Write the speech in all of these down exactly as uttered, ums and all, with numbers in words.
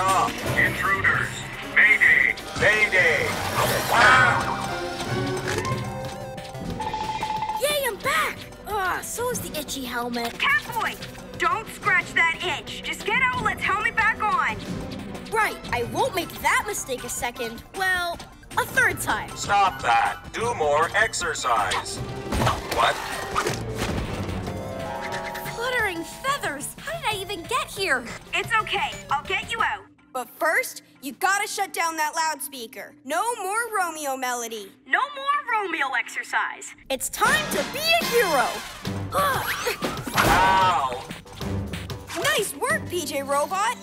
Stop! Intruders! Mayday! Mayday! Ah! Yay, I'm back! Ugh, so is the itchy helmet. Catboy! Don't scratch that itch. Just get Owlette's helmet back on. Right, I won't make that mistake a second. Well, a third time. Stop that. Do more exercise. What? Fluttering feathers. How did I even get here? It's okay. I'll get you out. But first, you gotta shut down that loudspeaker. No more Romeo melody. No more Romeo exercise. It's time to be a hero. Wow. Nice work, P J Robot.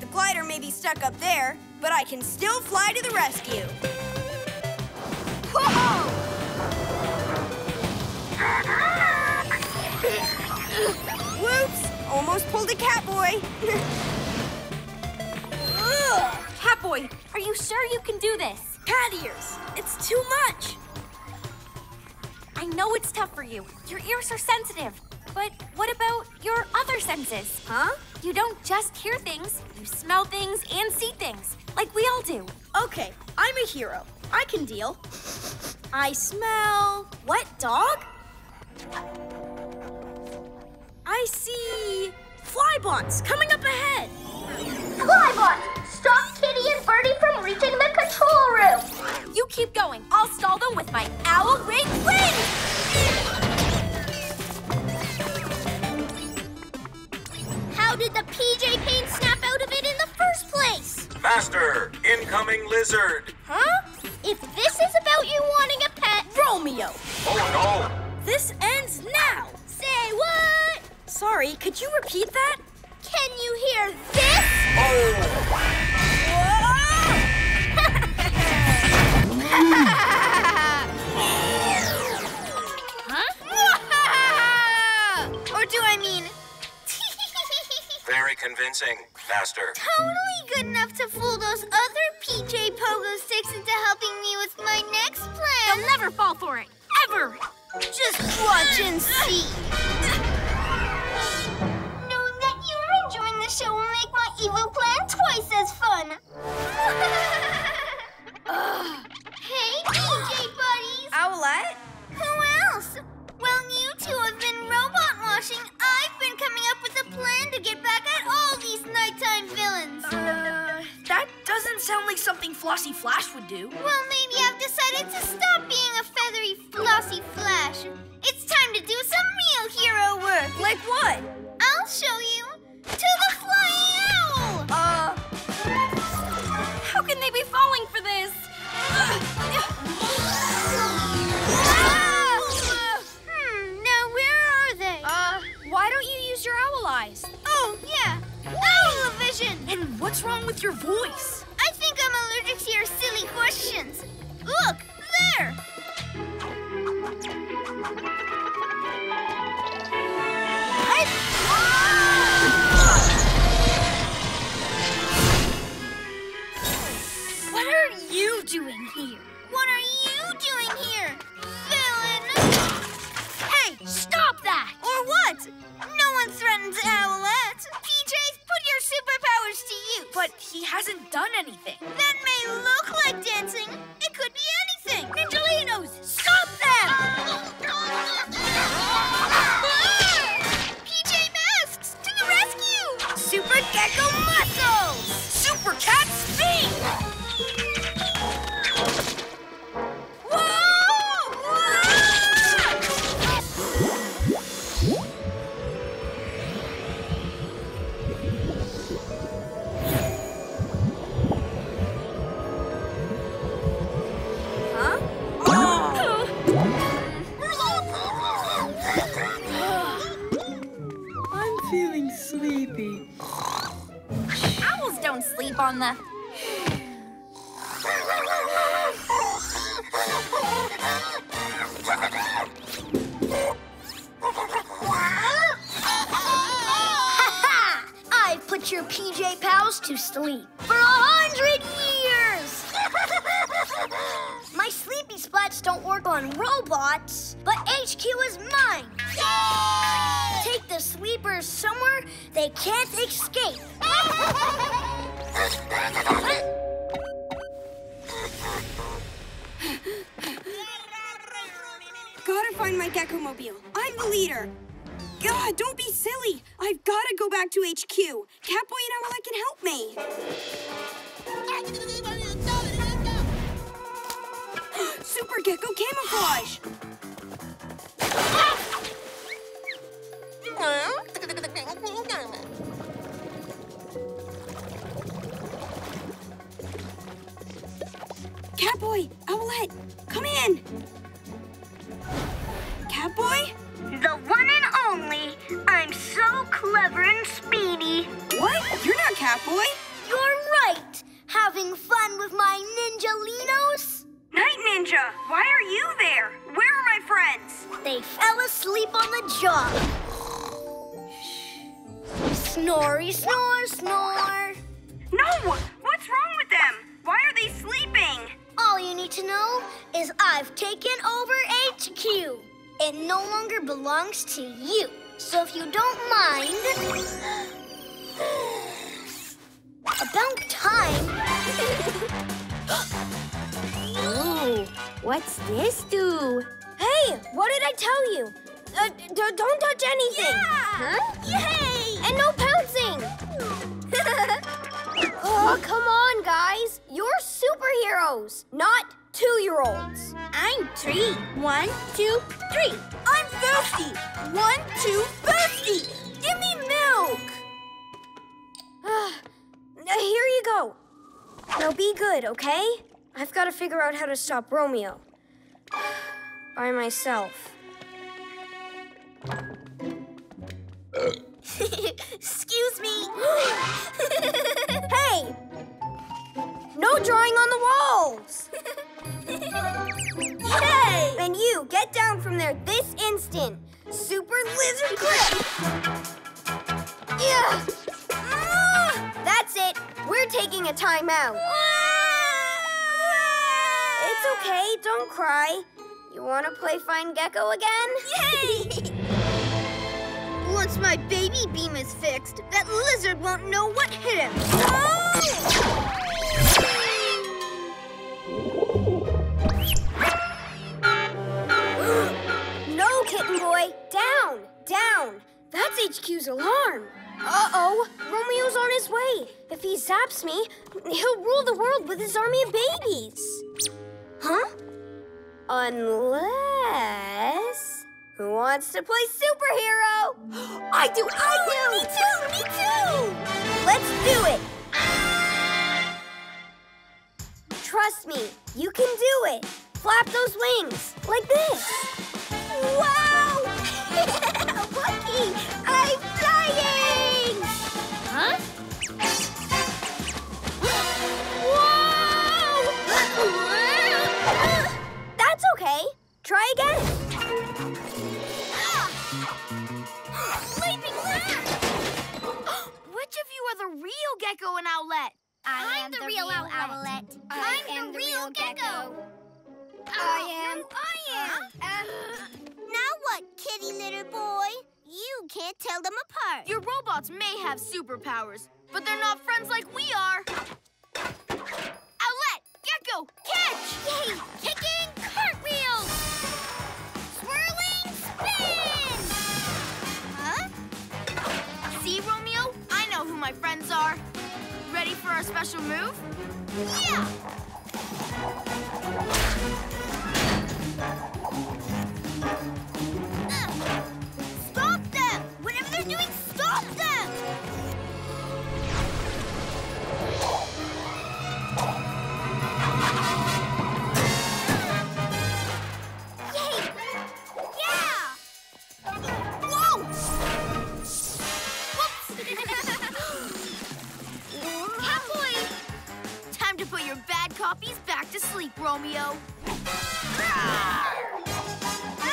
The glider may be stuck up there, but I can still fly to the rescue. Whoa! Whoops! Almost pulled a Catboy. Catboy, are you sure you can do this? Cat ears! It's too much! I know it's tough for you. Your ears are sensitive. But what about your other senses, huh? You don't just hear things, you smell things and see things, like we all do. Okay, I'm a hero. I can deal. I smell... what, dog? I see... Flybots coming up ahead. Flybots, stop Kitty and Birdie from reaching the control room. You keep going. I'll stall them with my owl ring wing. How did the P J paint snap out of it in the first place? Faster! Incoming lizard! Huh? If this is about you wanting a pet... Romeo! Oh, no! This ends now! Say what? Sorry, could you repeat that? Can you hear this? Oh! Huh? Or do I mean... Very convincing. Faster. Totally good enough to fool those other P J Pogo Sticks into helping me with my next plan. They'll never fall for it. Ever. Just watch and see. Knowing that you're enjoying the show will make my evil plan twice as fun. Hey, P J buddies. Owlette? Who else? Well, you two have been robot washing. I've been coming up with a plan to get back at all these nighttime villains. Uh, that doesn't sound like something Flossy Flash would do. Well, maybe I've decided to stop being a feathery Flossy Flash. It's time to do some real hero work. Like what? I'll show you. To the flying owl! Uh, how can they be falling for this? Oh, yeah. Owl vision! And what's wrong with your voice? I think I'm allergic to your silly questions. Look, there! What are you doing here? What are you doing here, villain? Hey, stop that! Or what? No one threatens Owlette. P J, put your superpowers to use. But he hasn't done anything. That may look like dancing. It could be anything. Ninjalinos, stop them! P J Masks, to the rescue! Super Gekko muscles! Super Cat speed! On the... I've put your P J pals to sleep for a hundred years! My sleepy splats don't work on robots, but H Q is mine! Yay! Take the sleepers somewhere they can't escape! Gotta find my Gekko-mobile. I'm the leader. God, don't be silly. I've gotta go back to H Q. Catboy and Owlette can help me. Super Gekko camouflage. Catboy, Owlette, come in. Catboy? The one and only. I'm so clever and speedy. What? You're not Catboy. You're right. Having fun with my ninjalinos? Night Ninja, why are you there? Where are my friends? They fell asleep on the job. Snorri, snore, snore. No! What's wrong with them? Why are they sleeping? All you need to know is I've taken over H Q. It no longer belongs to you. So if you don't mind... About time. Ooh, what's this do? Hey, what did I tell you? Uh, don't touch anything. Yeah! Huh? Yay! And no pouncing. Oh, come on, guys. You're superheroes, not two-year-olds. I'm three. One, two, three. I'm thirsty. One, two, thirsty. Give me milk. Uh, here you go. Now be good, okay? I've got to figure out how to stop Romeo. By myself. Excuse me. Hey! No drawing on the walls! Yay! And you, get down from there this instant! Super lizard grip! Yeah. Ah. That's it! We're taking a timeout. Ah. It's okay, don't cry. You want to play Find Gekko again? Yay! Once my baby beam is fixed, that lizard won't know what hit him. Oh! No, Kitten Boy! Down! Down! That's H Q's alarm! Uh-oh! Romeo's on his way! If he zaps me, he'll rule the world with his army of babies! Huh? Unless... Who wants to play superhero? I do! I do! Me too! Me too! Let's do it! Trust me, you can do it. Flap those wings, like this. Wow! Lucky, I'm flying! Huh? Whoa! That's okay. Try again. Leaping back! Which of you are the real Gekko and Owlette? I am the real Owlette. I am the real Gekko. I am. I am. Now what, kitty little boy? You can't tell them apart. Your robots may have superpowers, but they're not friends like we are. Owlette, Gekko, catch! Yay! Kicking cartwheels! Swirling spin! Huh? See, Romeo? I know who my friends are. Ready for our special move? Yeah! Uh, stop them! Whatever they're doing, stop them! Yay! Yeah! Whoa! Whoops! Time to put your bad copies back to sleep, Romeo. Ah! Ah!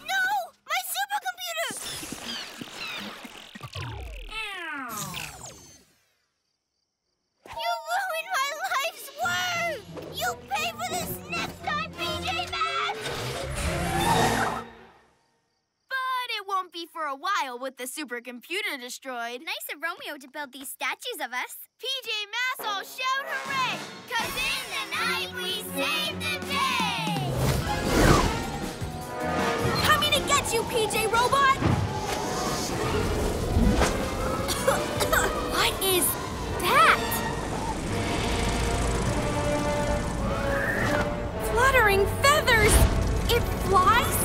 No! My supercomputer! You ruined my life's work! You'll pay for this next time, P J Masks! But it won't be for a while with the supercomputer destroyed. Nice of Romeo to build these statues of us. P J Masks, all shout hooray! 'Cause in the night we saved the day! Coming to get you, P J Robot! What is that? Fluttering feathers! It flies?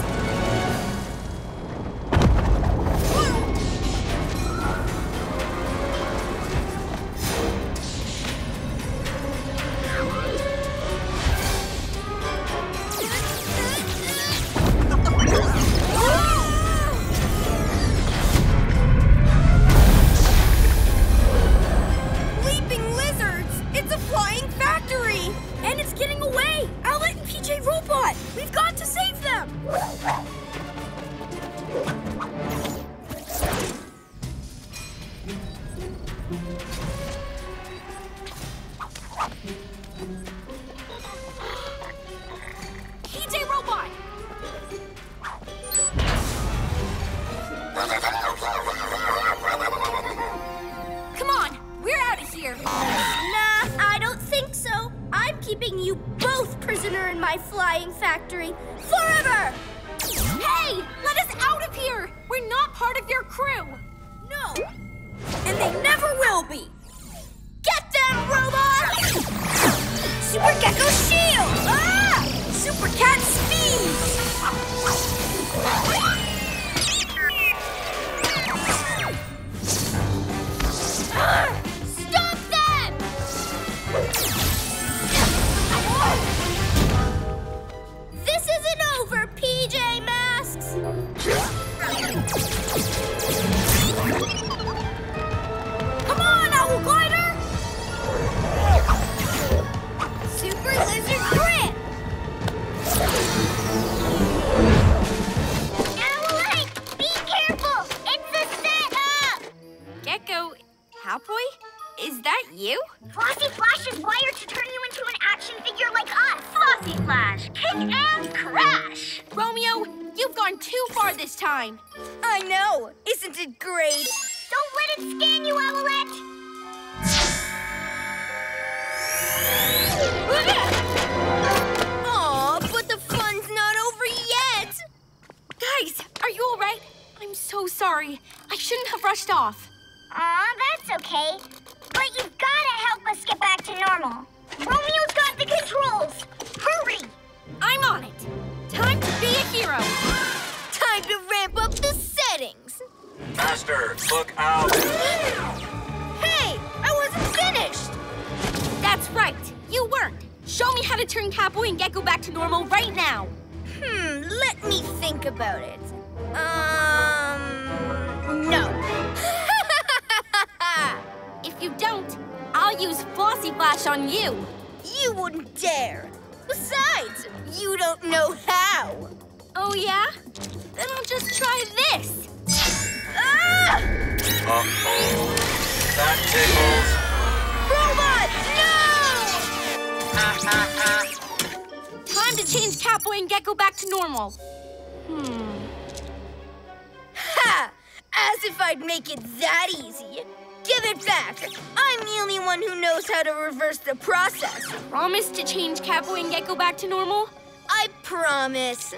To normal? I promise.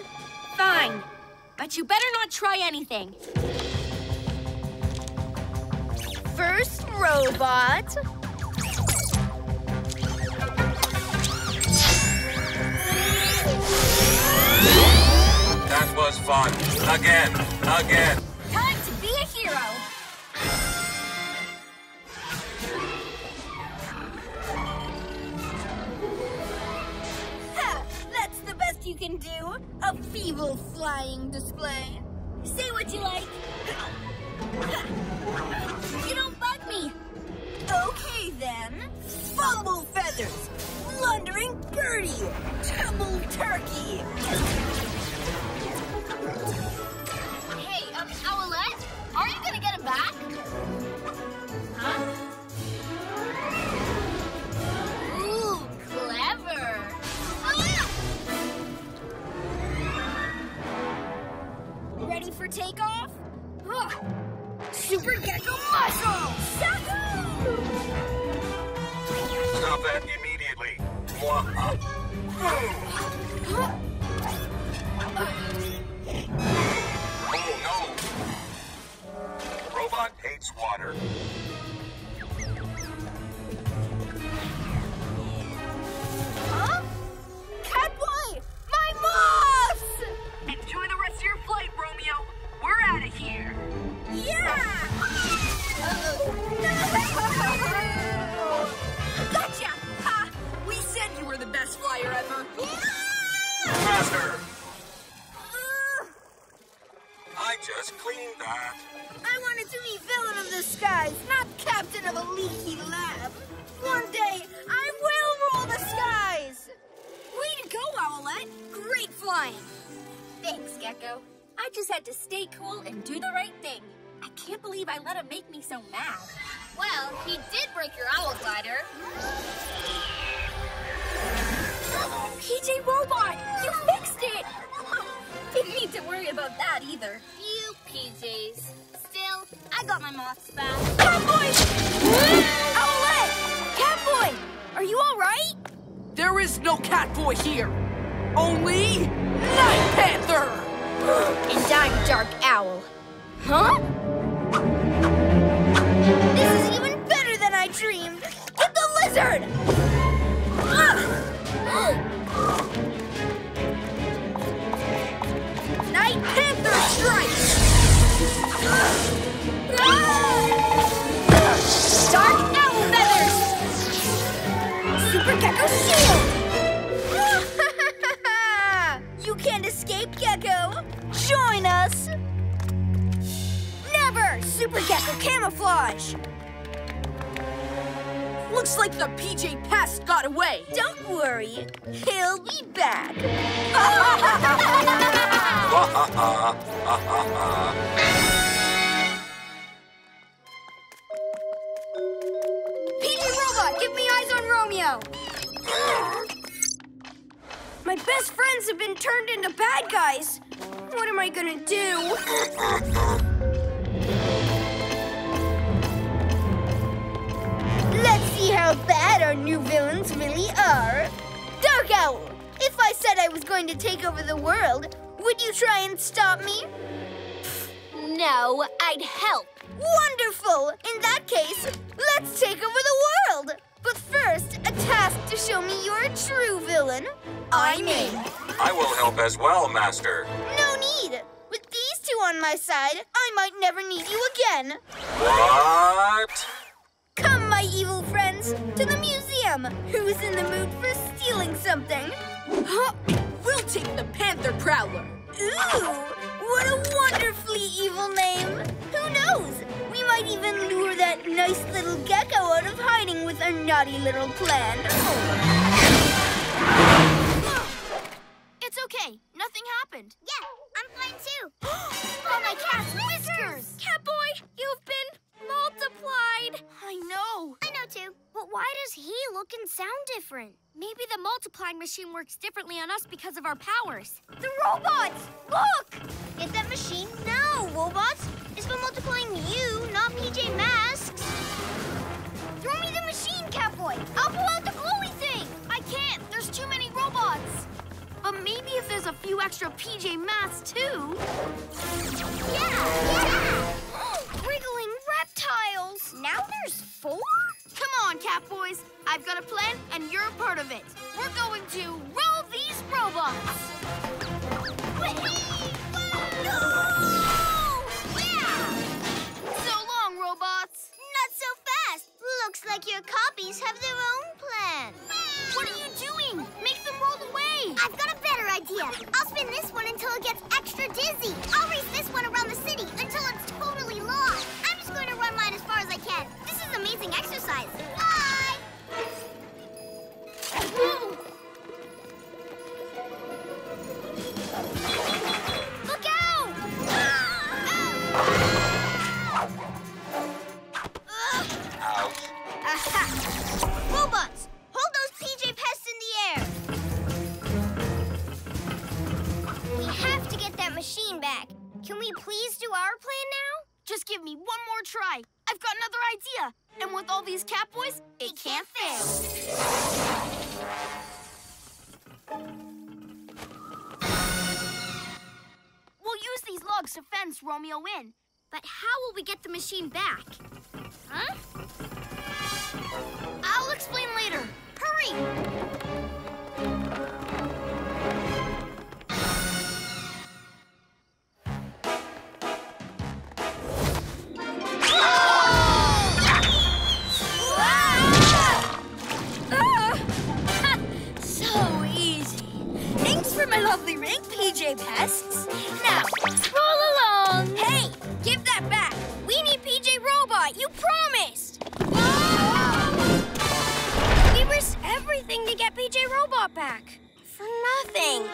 Fine. But you better not try anything. First robot. That was fun. Again. Again. Time to be a hero. You can do a feeble flying display. Say what you like. You don't bug me. Okay then. Bumble feathers, blundering birdie, tumble turkey. Hey, um, Owlette, are you gonna get him back? Huh? Ready for takeoff? Super Gekko Muscle! Stop that immediately! Oh no! Robot hates water. Huh? Catboy! My boss! Enjoy the rest of your flight, Romeo! We're out of here! Yeah! Uh-oh. No! Gotcha! Ha! We said you were the best flyer ever! Faster! Uh, I just cleaned that. I wanted to be villain of the skies, not captain of a leaky lab. One day, I will rule the skies! Way to go, Owlette! Great flying! Thanks, Gekko. I just had to stay cool and do the right thing. I can't believe I let him make me so mad. Well, he did break your owl glider. P J Robot, you fixed it! Didn't need to worry about that either. You P Js. Still, I got my moths back. Catboy! Owlette! Catboy! Are you alright? There is no Catboy here. Only Night Panther! And I'm Dark Owl. Huh? This is even better than I dreamed! Get the lizard! Night Panther strikes! Dark Owl feathers! Super Gekko shield! Join us! Never! Super Gekko camouflage! Looks like the P J Pest got away. Don't worry, he'll be back. P J Robot, give me eyes on Romeo! My best friends have been turned into bad guys. What am I gonna do? Let's see how bad our new villains really are. Dark Owl, if I said I was going to take over the world, would you try and stop me? No, I'd help. Wonderful! In that case, let's take over the world! But first, a task to show me you're a true villain. I'm in. I will help as well, Master. No need. With these two on my side, I might never need you again. What? Come, my evil friends, to the museum. Who's in the mood for stealing something? Huh? We'll take the Panther Prowler. Ooh, what a wonderfully evil name. Who knows? We might even lure that nice little Gekko out of hiding with our naughty little plan. Oh. It's okay. Nothing happened. Yeah, I'm fine too. Oh, my cat's whiskers! Catboy, you've been multiplied. I know. I know too. But why does he look and sound different? Maybe the multiplying machine works differently on us because of our powers. The robots! Look! Get that machine now, robots! It's for multiplying you, not P J Masks. Throw me the machine, Catboy! I'll pull out the glowy thing! I can't! There's too many robots! But maybe if there's a few extra P J Masks, too... Yeah! Yeah! Wriggling reptiles! Now there's four? Come on, Catboys. I've got a plan, and you're a part of it. We're going to roll these robots. No! Yeah! So long, robots. Not so fast. Looks like your copies have their own plan. What are you doing? Make them roll away. I've got a better idea. I'll spin this one until it gets extra dizzy. I'll race this one around the city until it's totally lost. I'm just going to run mine as far as I can. This is amazing exercise. Bye! Look out! Ah! Ah! Ouch. Aha! Robots, hold those P J Pests in the air. We have to get that machine back. Can we please do our plan now? Just give me one more try. I've got another idea. And with all these Catboys, it can't fail. We'll use these logs to fence Romeo in. But how will we get the machine back? Huh? I'll explain later. Hurry! My lovely ring, P J Masks. Now, roll along. Hey, give that back. We need P J Robot, you promised. Oh! We risked everything to get P J Robot back. For nothing.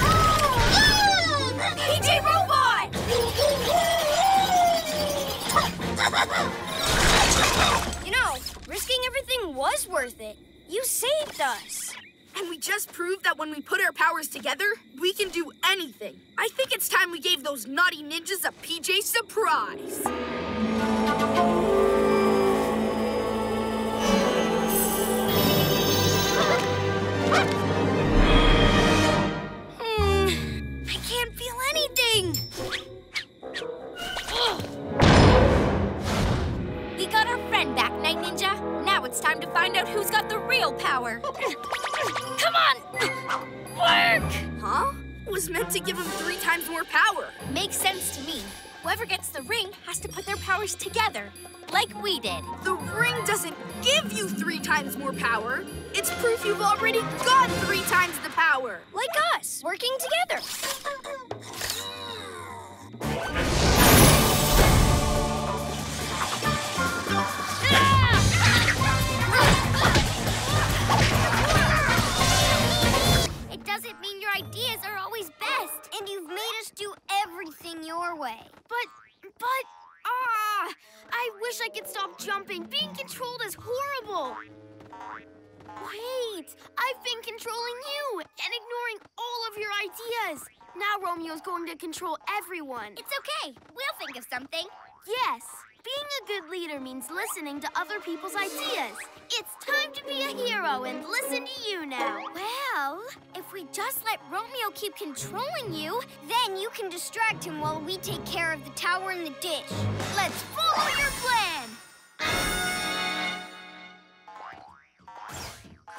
Oh! Oh! P J Robot! You know, risking everything was worth it. You saved us. And we just proved that when we put our powers together, we can do anything. I think it's time we gave those naughty ninjas a P J surprise. Hmm. I can't feel anything. We got our friend back, Night Ninja. Now it's time to find out who's got the real power. Come on! Work! Huh? Was meant to give him three times more power. Makes sense to me. Whoever gets the ring has to put their powers together, like we did. The ring doesn't give you three times more power. It's proof you've already got three times the power. Like us, working together. Doesn't mean your ideas are always best. And you've made us do everything your way. But, but, ah! I wish I could stop jumping. Being controlled is horrible. Wait, I've been controlling you and ignoring all of your ideas. Now Romeo's going to control everyone. It's okay, we'll think of something. Yes, being a good leader means listening to other people's ideas. It's time to be a hero and listen to you now. Well, if we just let Romeo keep controlling you, then you can distract him while we take care of the tower and the dish. Let's follow your plan.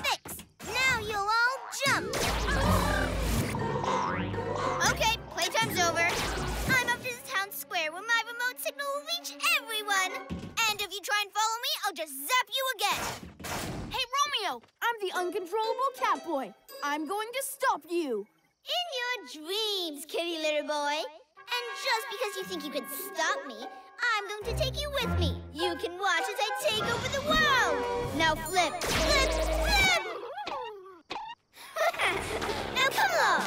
Fix. Now you'll all jump. Okay, playtime's over. I'm up to the town square where my remote signal will reach everyone. And if you try and follow me, I'll just zap you again. Hey, Romeo, I'm the uncontrollable Catboy. I'm going to stop you. In your dreams, kitty little boy. And just because you think you can stop me, I'm going to take you with me. You can watch as I take over the world. Now flip, flip, flip! Now come along.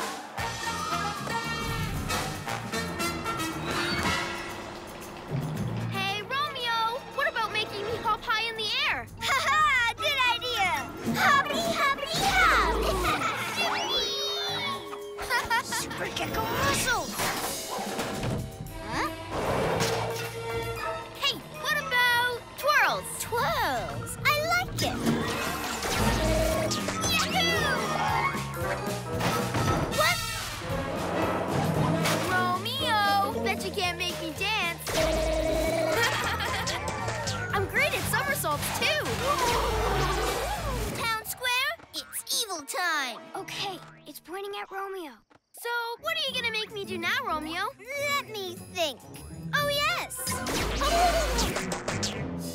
Hey, Romeo, what about making me hop high in the air? Ha-ha, good idea. Hoppity, hoppity, hop! Super Gekko muscles! Twirls. I like it. Yahoo! What? Romeo, bet you can't make me dance. I'm great at somersaults, too. Town Square, it's evil time. Okay, it's pointing at Romeo. So what are you going to make me do now, Romeo? Let me think. Oh, yes.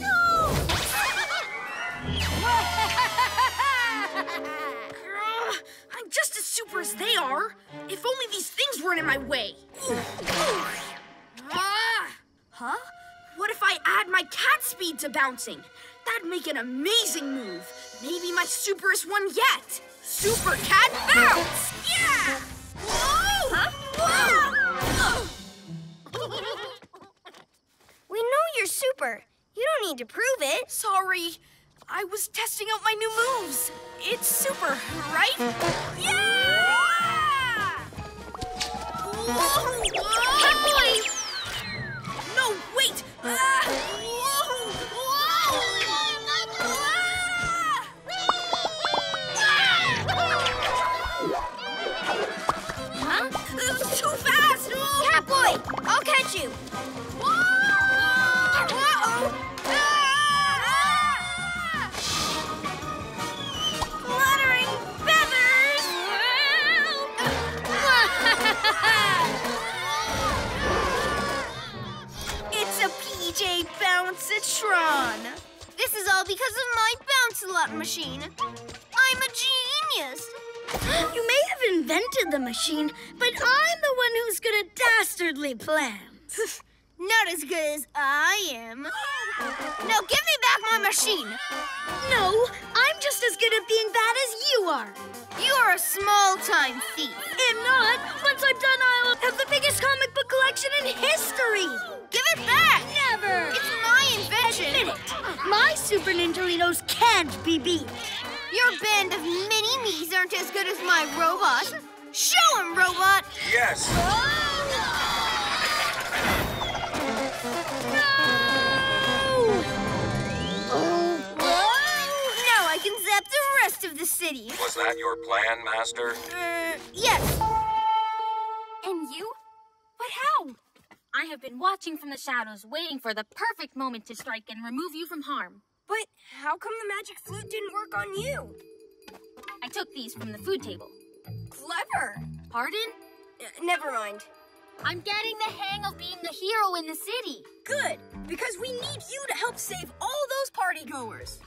Oh. uh, I'm just as super as they are. If only these things weren't in my way. uh, huh? What if I add my cat speed to bouncing? That'd make an amazing move. Maybe my superest one yet. Super Cat Bounce! Yeah! Whoa! Huh? Whoa! We know you're super. You don't need to prove it. Sorry. I was testing out my new moves. It's super, right? Yeah! Whoa! bounce-a-lot machine. I'm a genius! You may have invented the machine, but I'm the one who's good at dastardly plans. Not as good as I am. Now give me back my machine. No, I'm just as good at being bad as you are. You are a small-time thief. I'm not. Once I'm done, I'll have the biggest comic book collection in history. Give it back. Never. It's my invention. Admit it. My Super Nintendo can't be beat. Your band of mini-me's aren't as good as my robot. Show him, robot. Yes. Oh! Of the city. Was that your plan, Master? Uh, yes. And you? But how? I have been watching from the shadows, waiting for the perfect moment to strike and remove you from harm. But how come the magic flute didn't work on you? I took these from the food table. Clever. Pardon? Uh, never mind. I'm getting the hang of being the hero in the city. Good, because we need you to help save all those partygoers.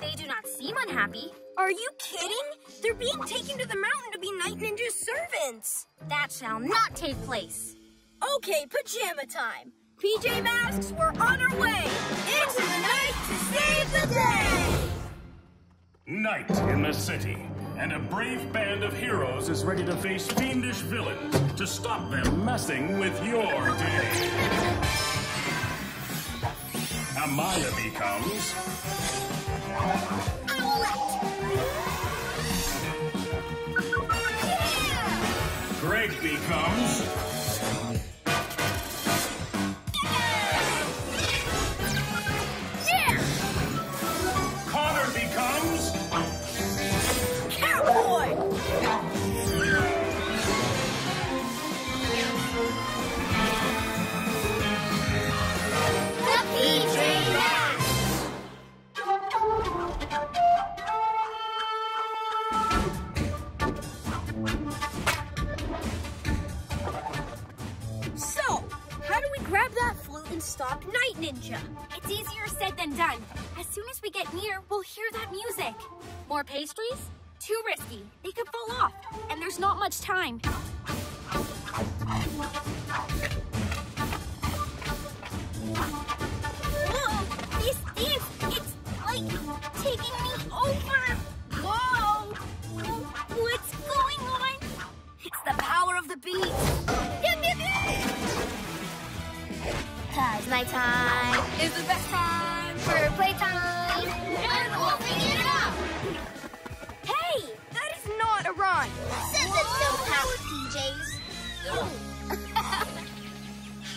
They do not seem unhappy. Are you kidding? They're being taken to the mountain to be Night Ninja's servants. That shall not take place. Okay, pajama time. P J Masks, we're on our way. Into the night to save the day. Night in the city, and a brave band of heroes is ready to face fiendish villains to stop them messing with your day. Amaya becomes... Owlette! Greg becomes... Yeah! Connor becomes... Catboy! The P J Masks! Grab that flute and stop Night Ninja. It's easier said than done. As soon as we get near, we'll hear that music. More pastries? Too risky. They could fall off, and there's not much time. Whoa! This dance, it's like taking me over. Whoa! What's going on? It's the power of the beat. Yip, yip, yip. Cause my time is the best time for playtime. And wolfing it up! Hey! That is not a rhyme! Says it's no power, P Js.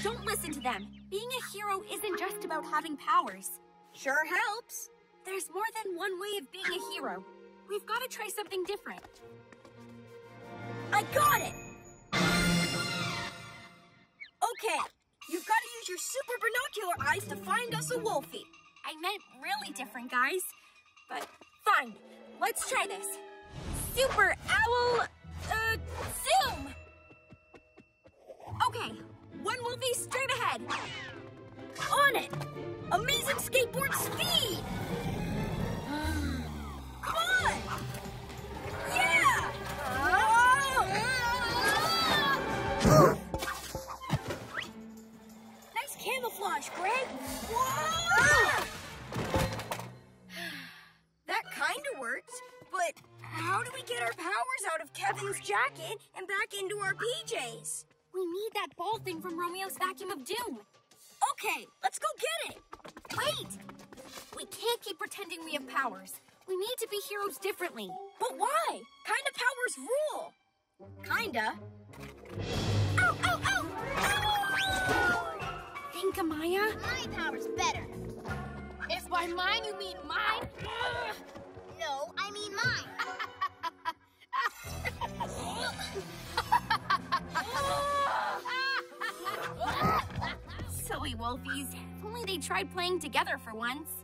Don't listen to them. Being a hero isn't just about having powers. Sure helps. There's more than one way of being a hero. We've got to try something different. I got it! Okay. You've got to use your super binocular eyes to find us a wolfie. I meant really different, guys. But fine, let's try this. Super owl, uh, zoom! Okay, one wolfie straight ahead. On it! Amazing skateboard speed! Come on! Yeah! Oh! Camouflage, Greg. Whoa! That kind of works, but how do we get our powers out of Kevin's jacket and back into our P Js? We need that ball thing from Romeo's vacuum of doom. Okay, let's go get it. Wait! We can't keep pretending we have powers. We need to be heroes differently. But why? Kind of powers rule. Kinda. Ow, ow, ow! Ow! Think, Amaya? My power's better. If by mine you mean mine? No, I mean mine. Silly wolfies. If only they tried playing together for once.